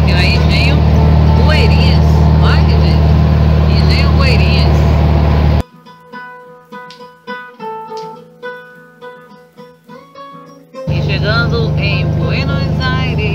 naquela Engenho Bueirinhas. Olha, gente, Engenho Bueirinhas. E chegando em Buenos Aires.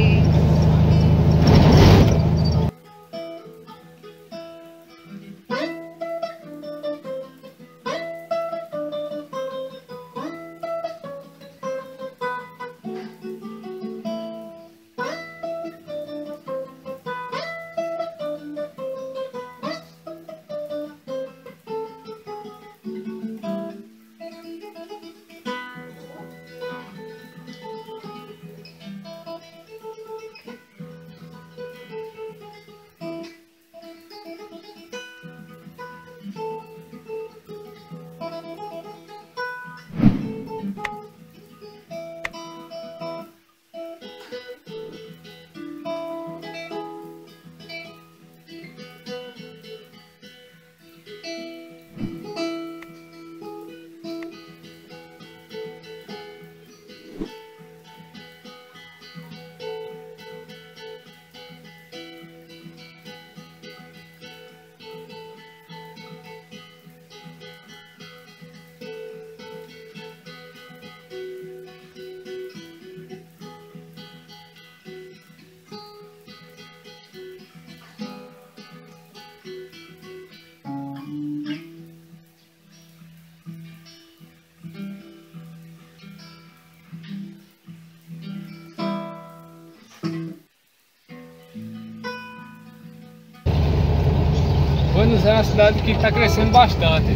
Buenos Aires é uma cidade que está crescendo bastante.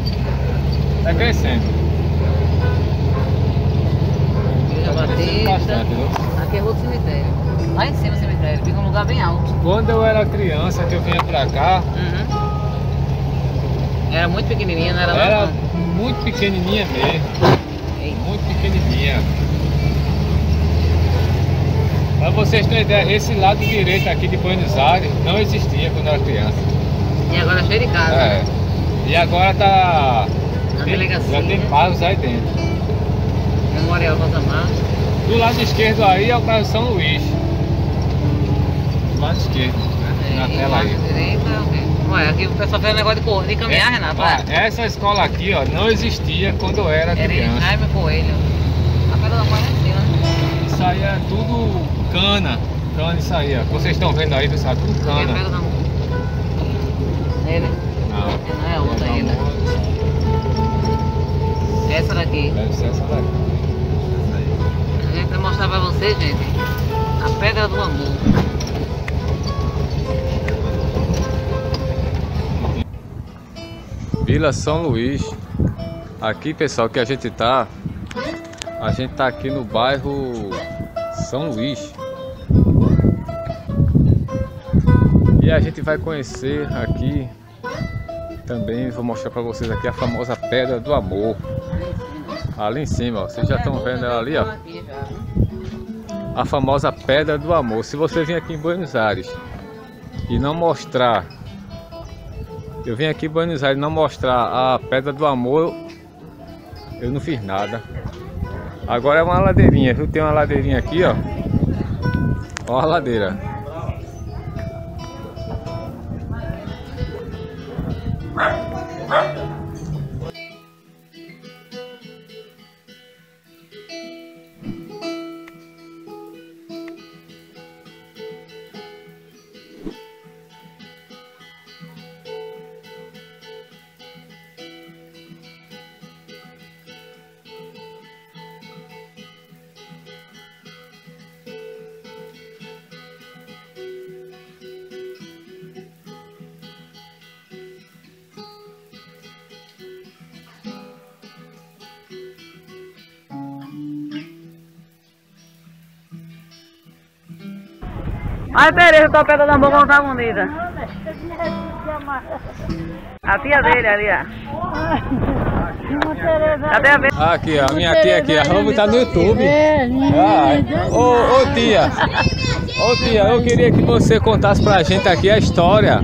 Está crescendo. Tá crescendo bastante, né? Aqui é outro cemitério. Lá em cima o cemitério, fica um lugar bem alto. Quando eu era criança, que eu vinha pra cá... Uhum. Era muito pequenininha, não era? Era lá, muito pequenininha mesmo. Ei. Muito pequenininha. Pra vocês terem ideia, esse lado direito aqui de Buenos Aires não existia quando eu era criança. E agora é cheio de casa. É. E agora tá. Na delegacia. Já tem carros aí dentro. Memorial Rosa Marques. Do lado esquerdo aí é o Caso São Luís. Do lado esquerdo, né? Na tela aí. Direita é o quê? Ué, aqui o pessoal fez um negócio de correr, de caminhar, Renato. Essa escola aqui, ó, não existia quando eu era criança. Era Jaime Coelho. A Pedra do Amor é assim, né? Isso aí é tudo cana. Cana, isso aí, ó. Vocês estão vendo aí, pessoal, tudo cana. É, né? Não é outra ainda. Essa daqui. Deve ser essa daqui. A gente vai mostrar pra vocês, gente, a Pedra do Amor. Vila São Luís. Aqui, pessoal, que a gente tá aqui no bairro São Luís. E a gente vai conhecer aqui também, vou mostrar para vocês aqui a famosa Pedra do Amor. Ali em cima, ó, vocês já estão vendo ela ali, ó. A famosa Pedra do Amor. Se você vir aqui em Buenos Aires e não mostrar, eu vim aqui em Buenos Aires e não mostrar a Pedra do Amor, eu não fiz nada. Agora é uma ladeirinha, viu? Tem uma ladeirinha aqui, ó. Ó a ladeira. Ai, Tereza, com a Pedra do Amor como tá bonita. A tia dele ali, ó. Cadê a Tereza? Aqui, ó, minha tia aqui, a Roma tá no YouTube. Ô tia, eu queria que você contasse pra gente aqui a história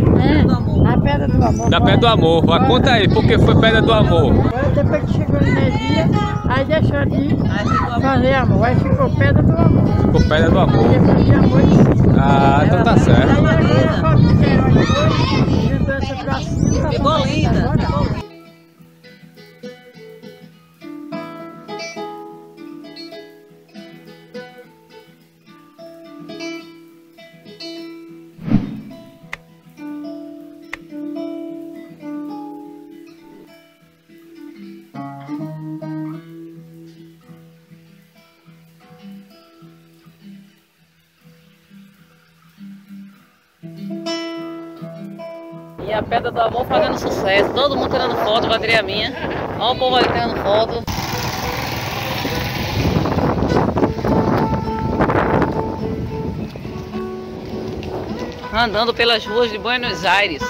da Pedra do Amor. Da Pedra do Amor. Mas conta aí, por que foi Pedra do Amor? Depois que chegou no meio-dia, aí deixou de fazer amor, aí ficou Pedra do Amor. Ficou Pedra do Amor. Aí depois de amor. Ah, então tá certo. Ficou linda. E a Pedra do Amor fazendo sucesso, todo mundo tirando foto, bateria minha. Olha o povo ali tirando foto. Andando pelas ruas de Buenos Aires.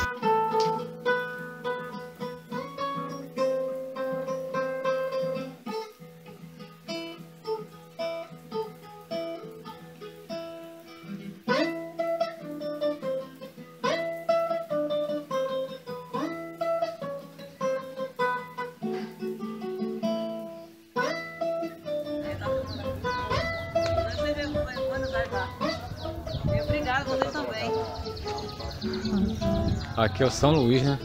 Obrigada, vocês também. Aqui é o São Luís, né?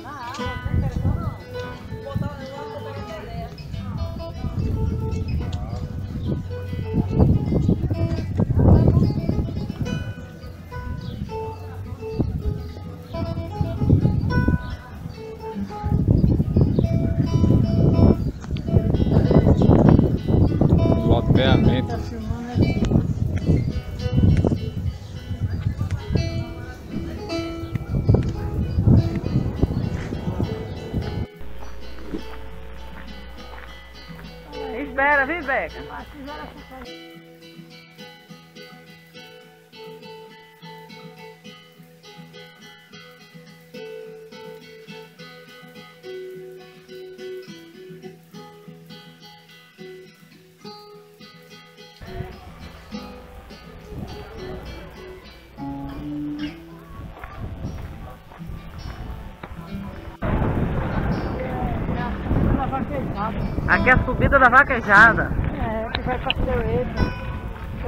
Loteamento. Espera, vem, Beca. Aqui é a subida da vaquejada. É, que vai pra Ceueta.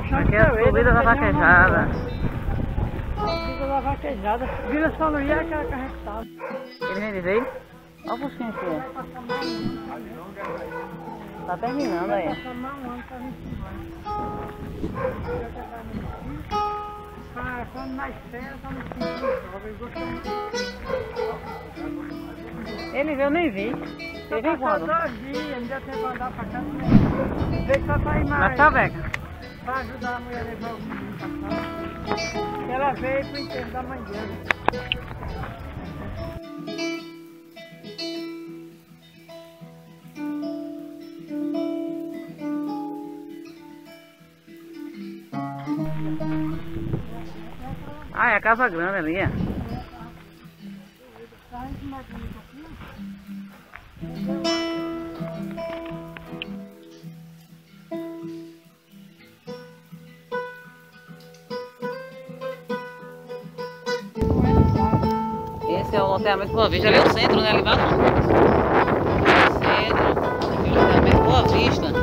Aqui é a subida da vaquejada. Subida da vaquejada. Vila São Luís é aquela carretada. Ele vem de vez? Olha o focinho aqui, ó. Tá terminando aí. Quando nascer, eu tô no ele veio, eu nem vi. Ele vem quando? Não deu tempo pra andar pra casa. Veio só pra ir mais. Mas tá, Beca? Pra ajudar a mulher a levar o menino pra casa. Ela veio pro enterro da mãe dela. Ah, é a casa grande ali, é? Esse é o loteamento Boa Vista, ali é o centro, né? Ali vai no centro, loteamento Boa Vista.